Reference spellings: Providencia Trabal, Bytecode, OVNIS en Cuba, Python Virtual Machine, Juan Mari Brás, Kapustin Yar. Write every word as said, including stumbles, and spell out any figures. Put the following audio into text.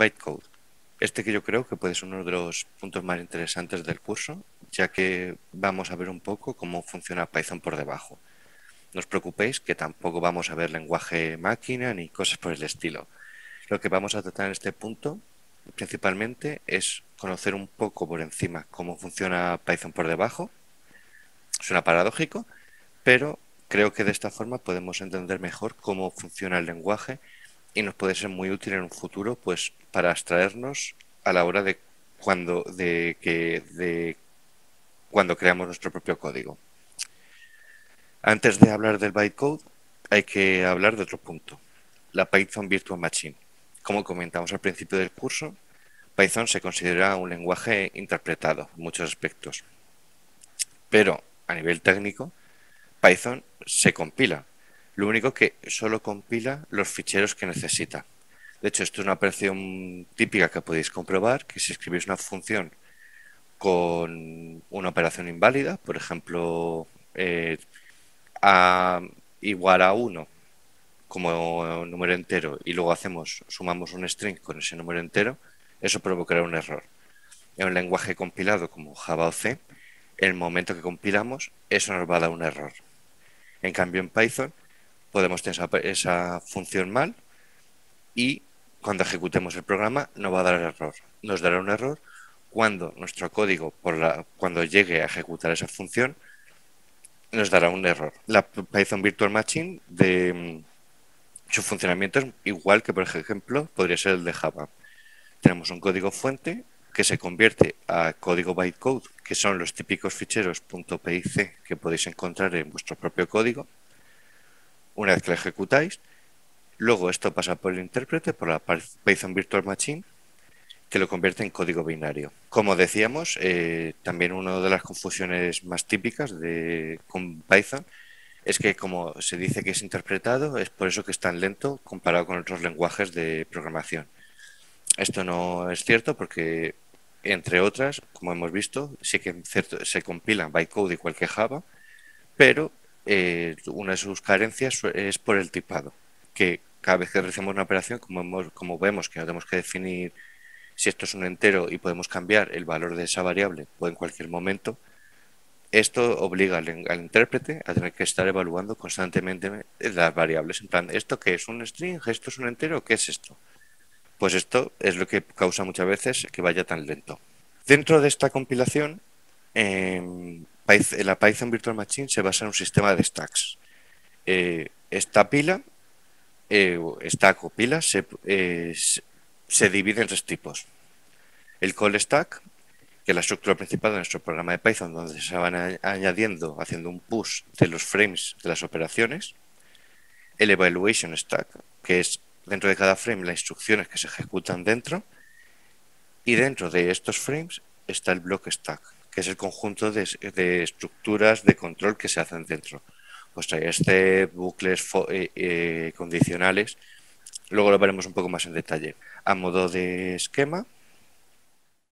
Bytecode. Este que yo creo que puede ser uno de los puntos más interesantes del curso, ya que vamos a ver un poco cómo funciona Python por debajo. No os preocupéis que tampoco vamos a ver lenguaje máquina ni cosas por el estilo. Lo que vamos a tratar en este punto principalmente es conocer un poco por encima cómo funciona Python por debajo. Suena paradójico, pero creo que de esta forma podemos entender mejor cómo funciona el lenguaje y nos puede ser muy útil en un futuro, pues, para abstraernos a la hora de cuando, de, que, de cuando creamos nuestro propio código. Antes de hablar del bytecode, hay que hablar de otro punto, la Python Virtual Machine. Como comentamos al principio del curso, Python se considera un lenguaje interpretado en muchos aspectos, pero a nivel técnico, Python se compila. Lo único que solo compila los ficheros que necesita. De hecho, esto es una operación típica que podéis comprobar, que si escribís una función con una operación inválida, por ejemplo, eh, a igual a uno como número entero, y luego hacemos sumamos un string con ese número entero, eso provocará un error. En un lenguaje compilado como Java o C, en el momento que compilamos, eso nos va a dar un error. En cambio, en Python, podemos tener esa, esa función mal y cuando ejecutemos el programa no va a dar error. Nos dará un error cuando nuestro código, por la, cuando llegue a ejecutar esa función, nos dará un error. La Python Virtual Machine, de, su funcionamiento es igual que, por ejemplo, podría ser el de Java. Tenemos un código fuente que se convierte a código bytecode, que son los típicos ficheros .pic que podéis encontrar en vuestro propio código. Una vez que lo ejecutáis, luego esto pasa por el intérprete, por la Python Virtual Machine, que lo convierte en código binario. Como decíamos, eh, también una de las confusiones más típicas de, con Python es que como se dice que es interpretado, es por eso que es tan lento comparado con otros lenguajes de programación. Esto no es cierto porque, entre otras, como hemos visto, sí que cierto, se compilan bytecode igual que Java, pero Eh, una de sus carencias es por el tipado, que cada vez que realizamos una operación, como, hemos, como vemos que no tenemos que definir si esto es un entero y podemos cambiar el valor de esa variable o en cualquier momento, esto obliga al, al intérprete a tener que estar evaluando constantemente las variables, en plan, ¿esto qué es? ¿Un string? ¿Esto es un entero? ¿Qué es esto? Pues esto es lo que causa muchas veces que vaya tan lento. Dentro de esta compilación, eh, la Python Virtual Machine se basa en un sistema de stacks. Eh, esta pila, eh, stack o pila, se, eh, se divide en tres tipos. El call stack, que es la estructura principal de nuestro programa de Python, donde se van añadiendo, haciendo un push de los frames de las operaciones. El evaluation stack, que es dentro de cada frame las instrucciones que se ejecutan dentro. Y dentro de estos frames está el block stack, que es el conjunto de, de estructuras de control que se hacen dentro. Pues hay este, bucles, eh, eh, condicionales, luego lo veremos un poco más en detalle. A modo de esquema,